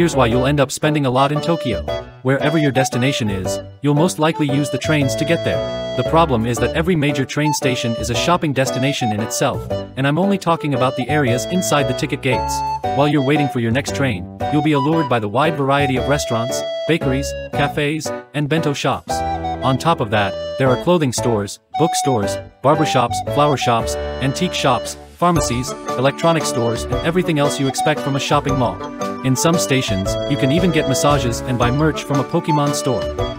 Here's why you'll end up spending a lot in Tokyo. Wherever your destination is, you'll most likely use the trains to get there. The problem is that every major train station is a shopping destination in itself, and I'm only talking about the areas inside the ticket gates. While you're waiting for your next train, you'll be allured by the wide variety of restaurants, bakeries, cafes, and bento shops. On top of that, there are clothing stores, bookstores, barbershops, flower shops, antique shops, pharmacies, electronic stores, and everything else you expect from a shopping mall. In some stations, you can even get massages and buy merch from a Pokémon store.